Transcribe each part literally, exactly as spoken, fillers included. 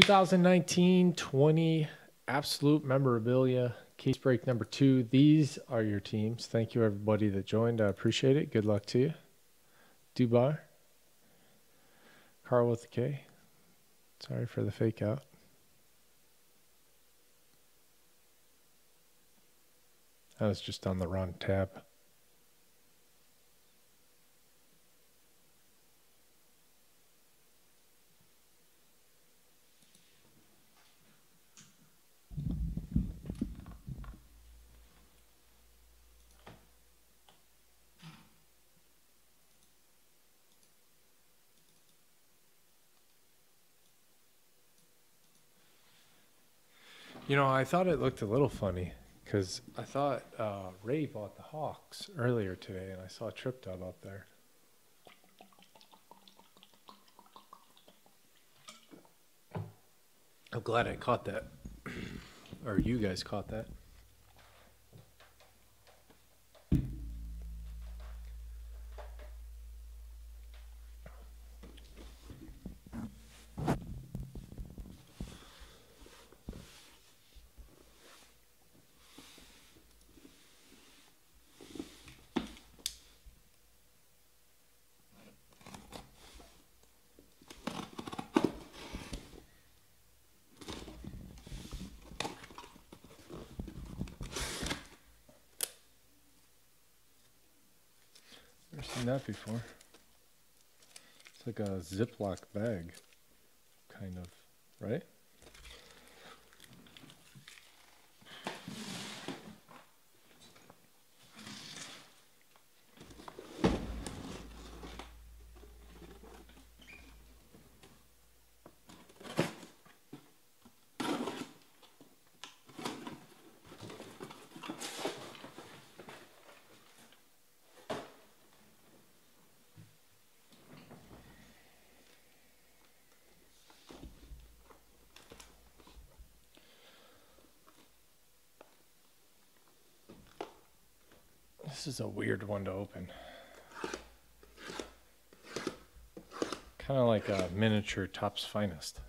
twenty nineteen twenty Absolute Memorabilia case break number two. These are your teams. Thank you everybody that joined. I appreciate it. Good luck to you. Dubar. Carl with the K. Sorry for the fake out. I was just on the wrong tab. You know, I thought it looked a little funny because I thought uh, Ray bought the Hawks earlier today, and I saw Trip Dub up there. I'm glad I caught that, or you guys caught that. Seen that before. It's like a Ziploc bag, kind of, right? This is a weird one to open. Kind of like a miniature Topps Finest.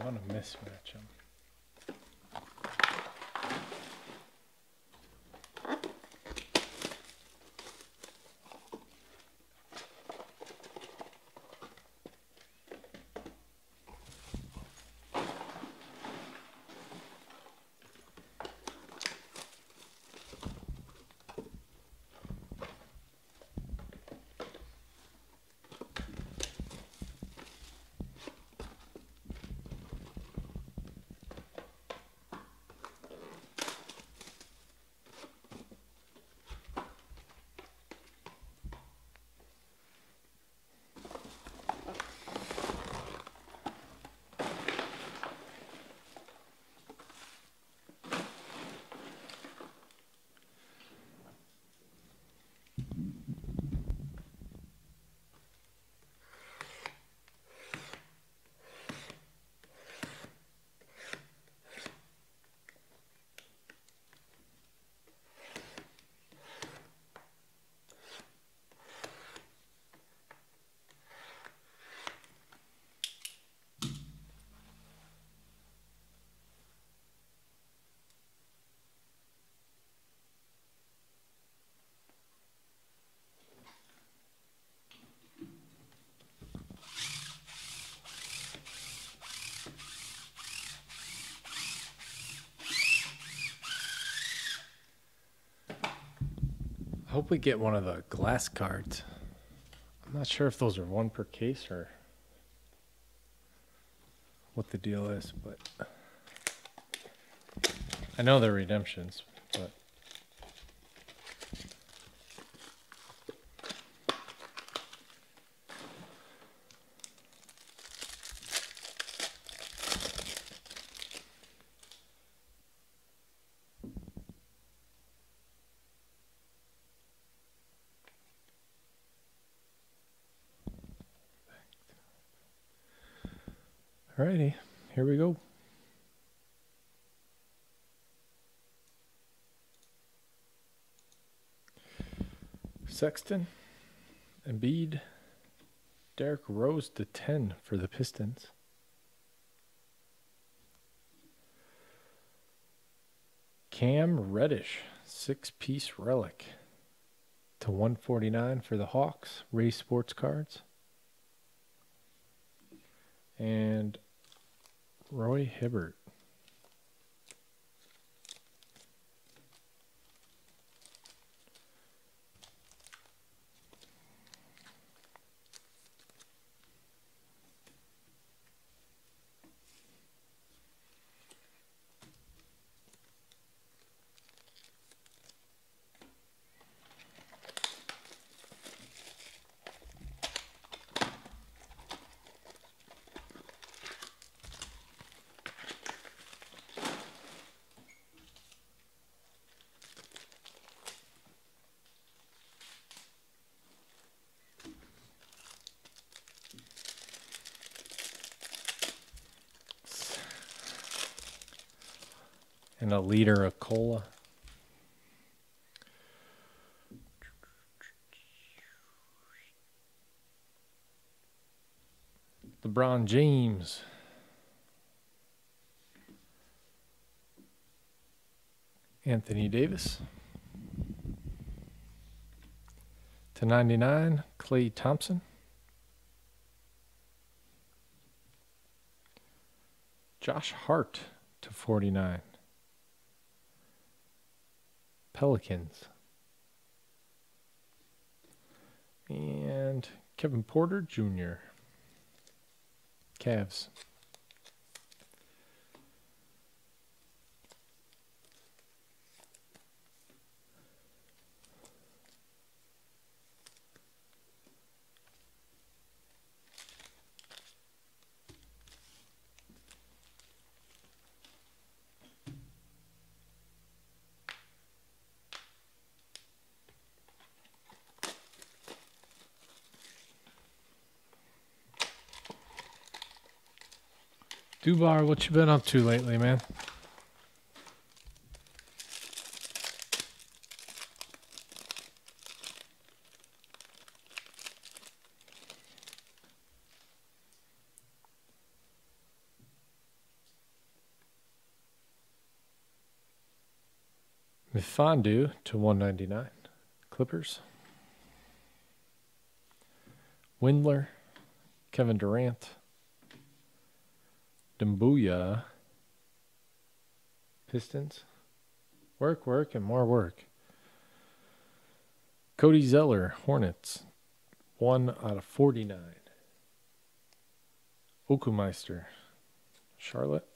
I want to mismatch them. hope we get one of the glass cards. I'm not sure if those are one per case or what the deal is, but I know they're redemptions, but alrighty, here we go. Sexton, Embiid, Derrick Rose to ten for the Pistons. Cam Reddish, six-piece relic to one forty-nine for the Hawks, Ray Sports Cards. And Roy Hibbert. And a liter of cola. LeBron James. Anthony Davis. To ninety-nine, Klay Thompson. Josh Hart to forty-nine. Pelicans. And Kevin Porter Junior Cavs. Dubar, what you been up to lately, man? Mifandou to one ninety-nine. Clippers. Windler. Kevin Durant. Dumbuya, Pistons, work, work, and more work. Cody Zeller, Hornets, one out of forty-nine. Okumeister, Charlotte.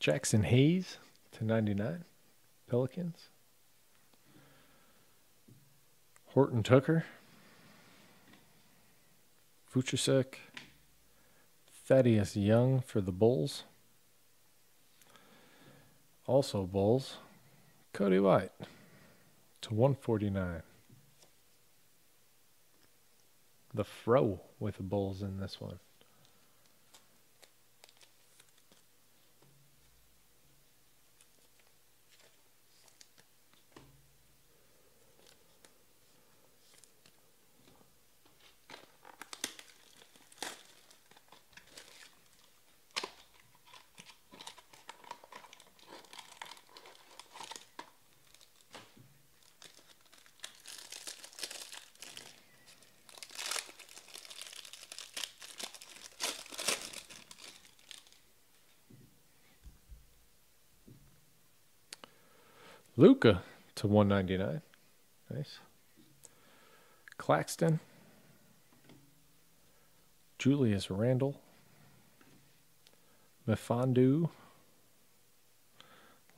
Jackson Hayes to ninety-nine, Pelicans. Horton Tucker, Futrasek, Thaddeus Young for the Bulls. Also Bulls, Cody White to one forty-nine. The Fro with the Bulls in this one. Luka to one ninety-nine. Nice. Claxton. Julius Randle. Meffondu.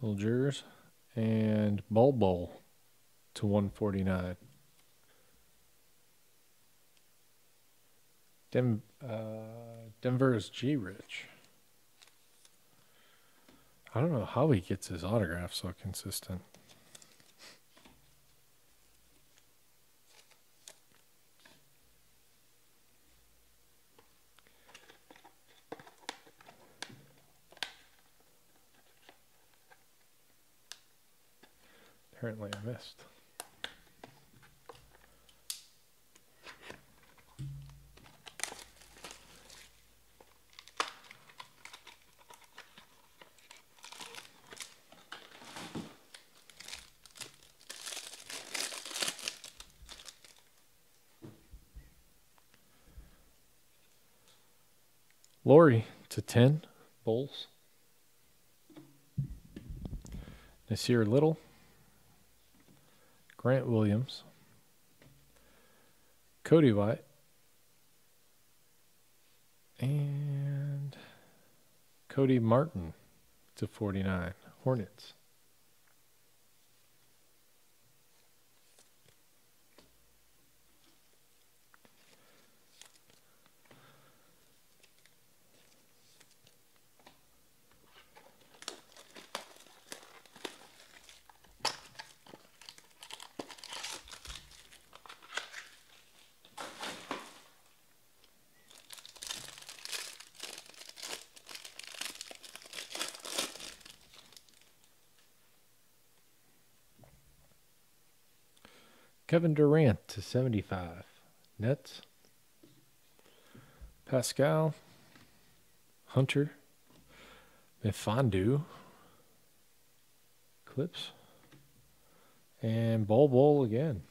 Little Jers. And Bulbul to one forty-nine. Dem uh, Denver's G Rich. I don't know how he gets his autograph so consistent. Apparently I missed. Lori to ten, Bulls. Nasir Little. Grant Williams. Cody White. And Cody Martin to forty-nine, Hornets. Kevin Durant to seventy-five, Nets. Pascal, Hunter, Meffondu, Clips, and Bulbul again.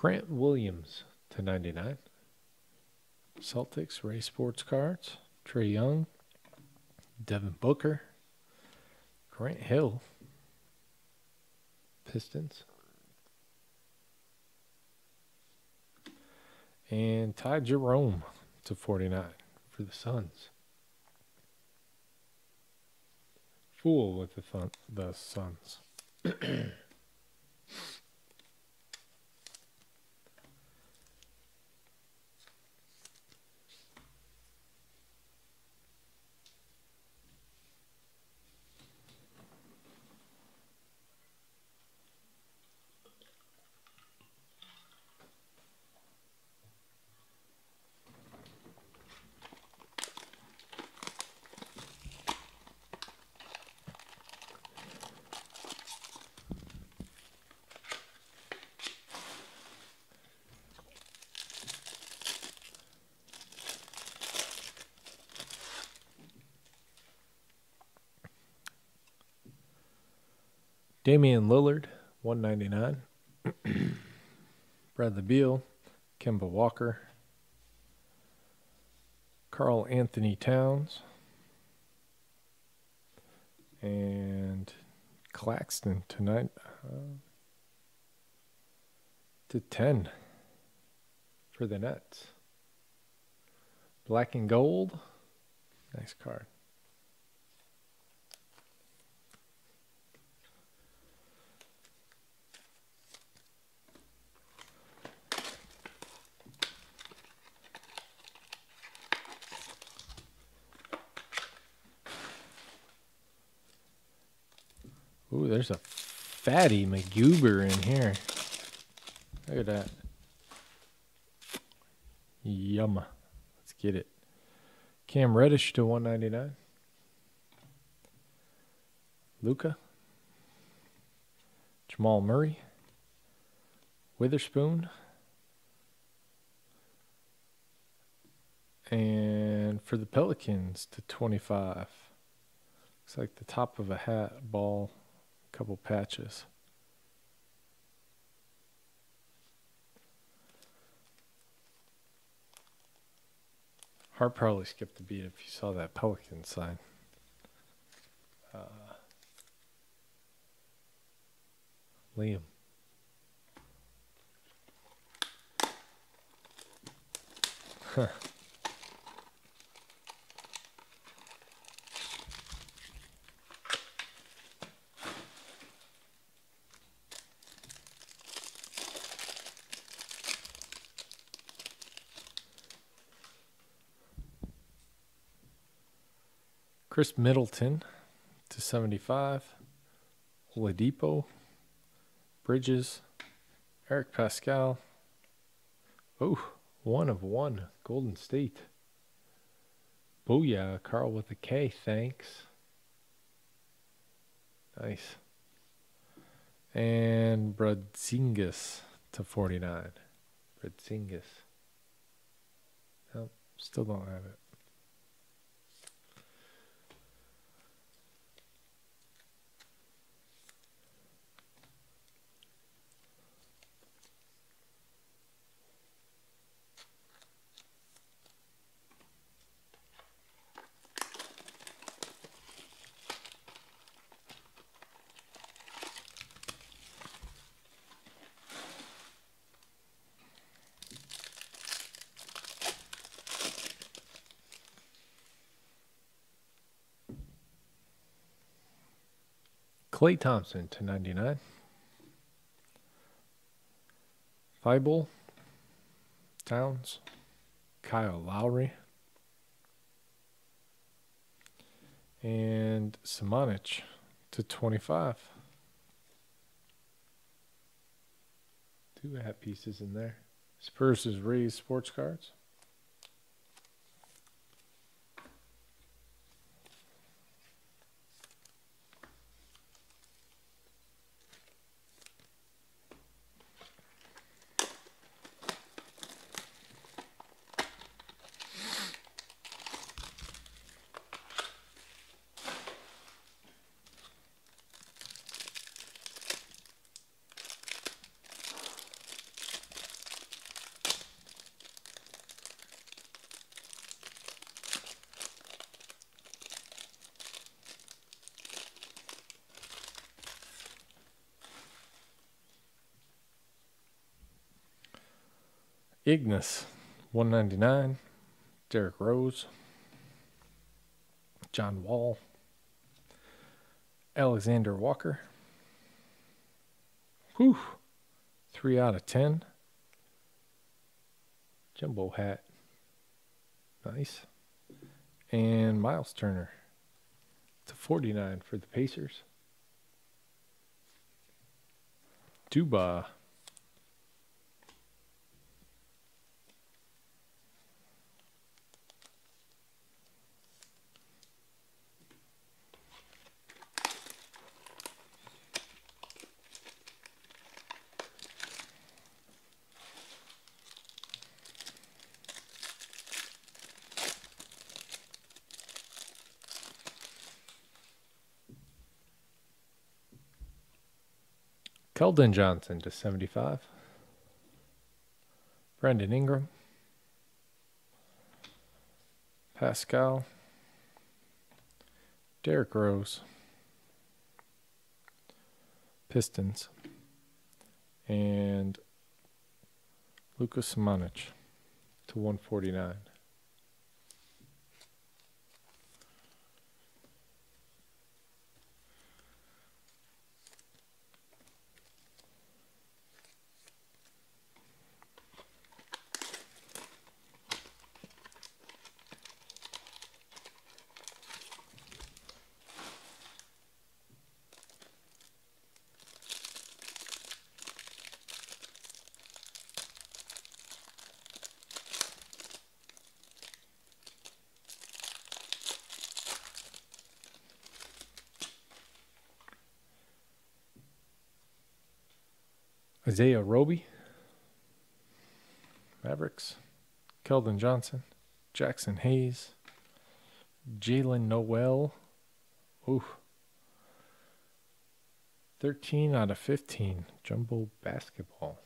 Grant Williams to ninety-nine. Celtics, Ray Sports Cards. Trae Young. Devin Booker. Grant Hill. Pistons. And Ty Jerome to forty-nine for the Suns. Fool with the, thun the Suns. Damian Lillard, one ninety-nine. Bradley Beal, Kemba Walker, Karl Anthony Towns, and Claxton tonight uh, to ten for the Nets. Black and gold, nice card. Ooh, there's a fatty McGuber in here. Look at that. Yum. Let's get it. Cam Reddish to one ninety-nine. Luka. Jamal Murray, Witherspoon, and for the Pelicans to twenty-five. Looks like the top of a hat, ball, a couple patches. Hart probably skipped a beat if you saw that Pelican sign. Uh, Liam. Huh. Chris Middleton to seventy-five, Oladipo, Bridges, Eric Pascal. Oh, one of one, Golden State. Booyah, Carl with a K, thanks. Nice. And Bradzingas to forty-nine. Bradzingas. Nope, still don't have it. Klay Thompson to ninety-nine. Feibel, Towns, Kyle Lowry, and Samanich to twenty-five. Two hat pieces in there. Spurs is Ray Sports Cards. Ignis, one ninety-nine, Derrick Rose, John Wall, Alexander Walker. Whew, three out of ten. Jumbo hat. Nice. And Miles Turner to forty-nine for the Pacers. Duba. Keldon Johnson to seventy-five. Brandon Ingram. Pascal. Derrick Rose. Pistons. And Luka Samanic to one forty-nine. Isaiah Roby, Mavericks, Keldon Johnson, Jackson Hayes, Jalen Noel, ooh, thirteen out of fifteen, Jumbo Basketball.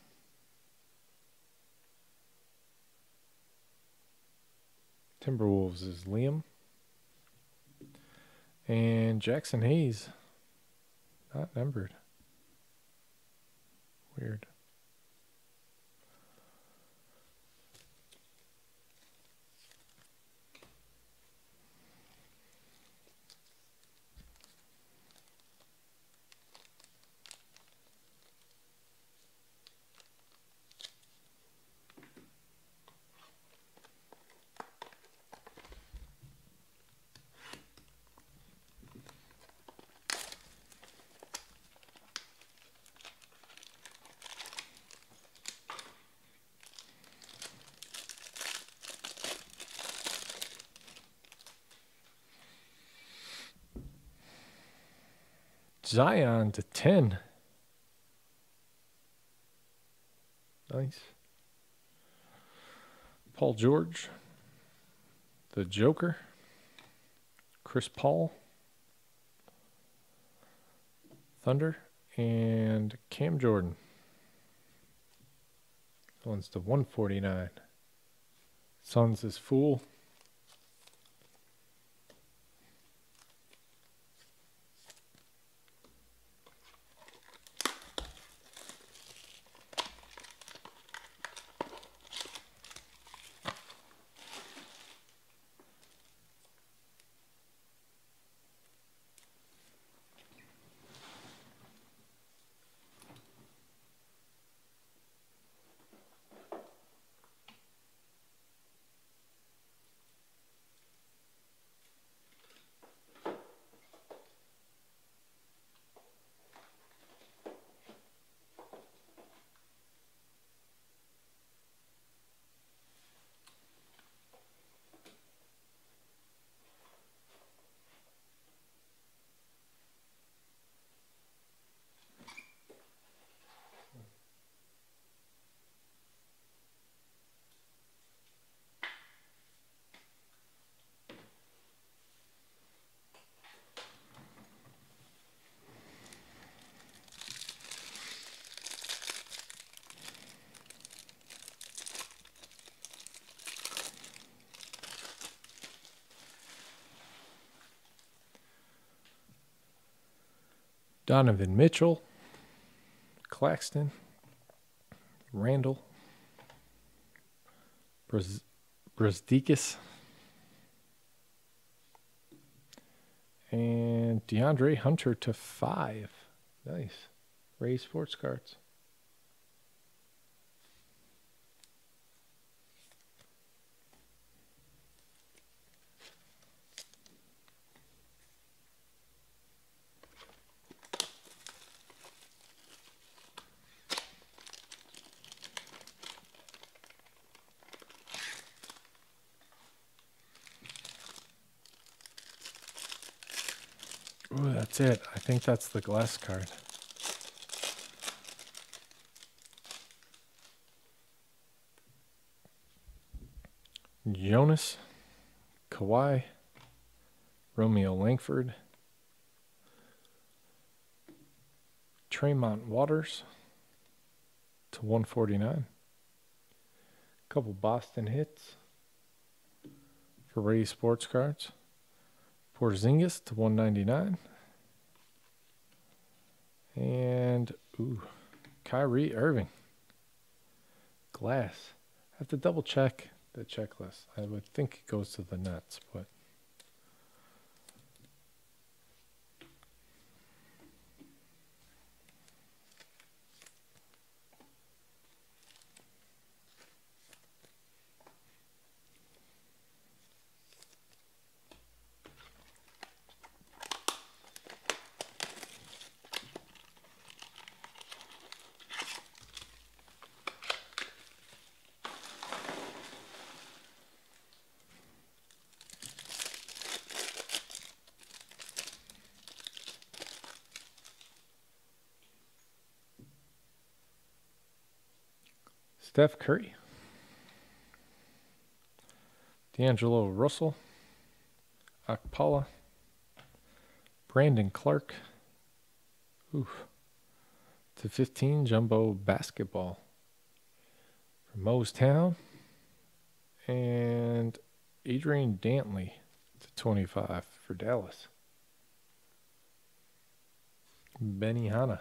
Timberwolves is Liam. And Jackson Hayes, not numbered. Weird. Zion to ten. Nice. Paul George. The Joker. Chris Paul. Thunder. And Cam Jordan. That one's to one forty-nine. Suns is Fool. Donovan Mitchell, Claxton, Randall, Brzdickas, and DeAndre Hunter to five. Nice. Ray Sports Cards. That's it. I think that's the glass card. Jonas, Kawhi, Romeo Langford, Tremont Waters to one forty-nine. A couple Boston hits for Ray Sports Cards. Porzingis to one ninety-nine. And, ooh, Kyrie Irving. Glass. I have to double check the checklist. I would think it goes to the Nets, but. Steph Curry. D'Angelo Russell. Akpala. Brandon Clark. Oof. to fifteen Jumbo Basketball. From Moe's Town. And Adrian Dantley to twenty-five for Dallas. Benihana.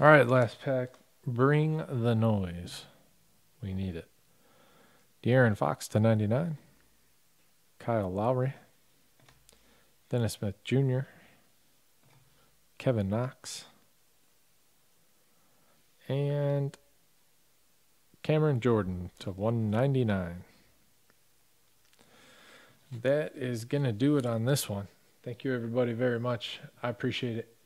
All right, last pack. Bring the noise. We need it. De'Aaron Fox to ninety-nine. Kyle Lowry. Dennis Smith Junior Kevin Knox. And Cameron Jordan to one ninety-nine. That is going to do it on this one. Thank you, everybody, very much. I appreciate it.